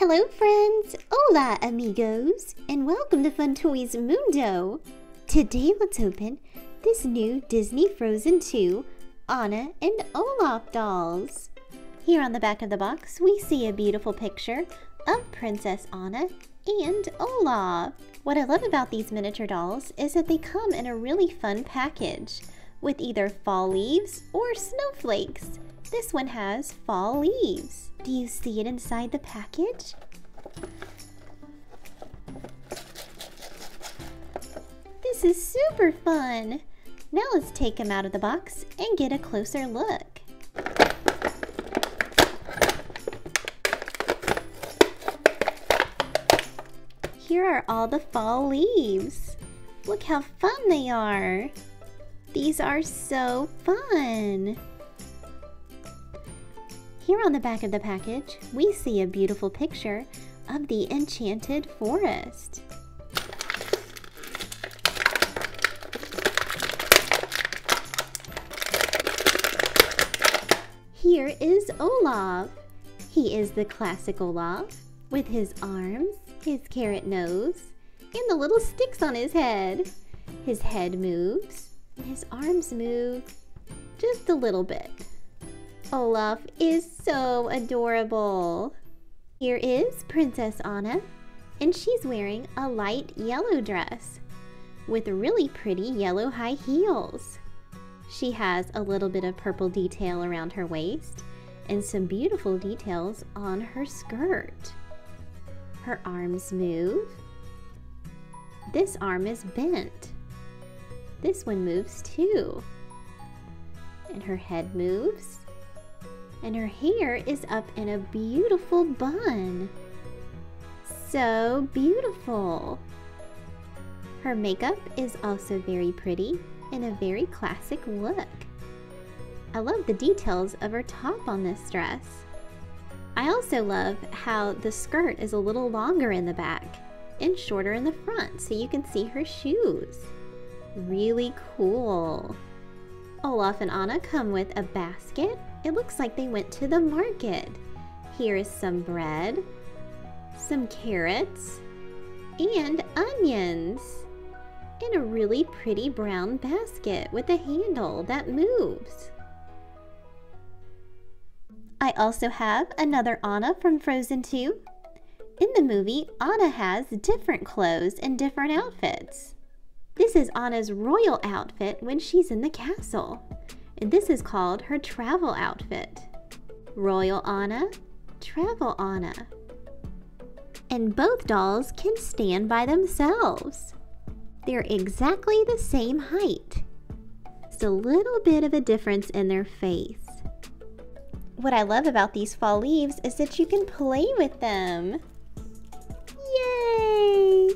Hello friends, hola amigos, and welcome to Fun Toys Mundo! Today let's open this new Disney Frozen 2 Anna and Olaf dolls. Here on the back of the box we see a beautiful picture of Princess Anna and Olaf. What I love about these miniature dolls is that they come in a really fun package with either fall leaves or snowflakes. This one has fall leaves. Do you see it inside the package? This is super fun! Now let's take them out of the box and get a closer look. Here are all the fall leaves. Look how fun they are! These are so fun! Here on the back of the package, we see a beautiful picture of the enchanted forest. Here is Olaf. He is the classic Olaf with his arms, his carrot nose, and the little sticks on his head. His head moves, and his arms move just a little bit. Olaf is so adorable. Here is Princess Anna, and she's wearing a light yellow dress with really pretty yellow high heels. She has a little bit of purple detail around her waist and some beautiful details on her skirt. Her arms move. This arm is bent. This one moves too. And her head moves. And her hair is up in a beautiful bun. So beautiful. Her makeup is also very pretty and a very classic look. I love the details of her top on this dress. I also love how the skirt is a little longer in the back and shorter in the front so you can see her shoes. Really cool. Olaf and Anna come with a basket. It looks like they went to the market. Here is some bread, some carrots, and onions in a really pretty brown basket with a handle that moves. I also have another Anna from Frozen 2. In the movie, Anna has different clothes and different outfits. This is Anna's royal outfit when she's in the castle. And this is called her travel outfit. Royal Anna, Travel Anna. And both dolls can stand by themselves. They're exactly the same height. Just a little bit of a difference in their face. What I love about these fall leaves is that you can play with them. Yay!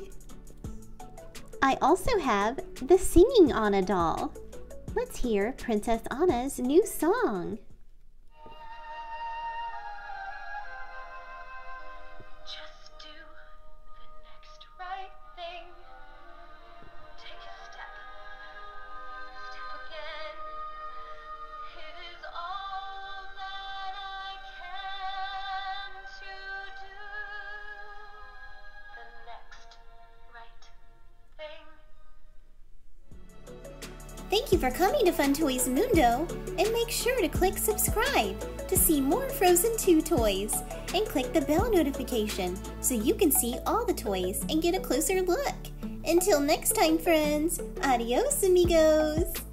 I also have the singing Anna doll. Let's hear Princess Anna's new song. Just do the next right thing. Take a step, step again. It is all that I can to do. The next right thing. Thank you for coming to Fun Toys Mundo, and make sure to click subscribe to see more Frozen 2 toys, and click the bell notification so you can see all the toys and get a closer look. Until next time friends, adios amigos!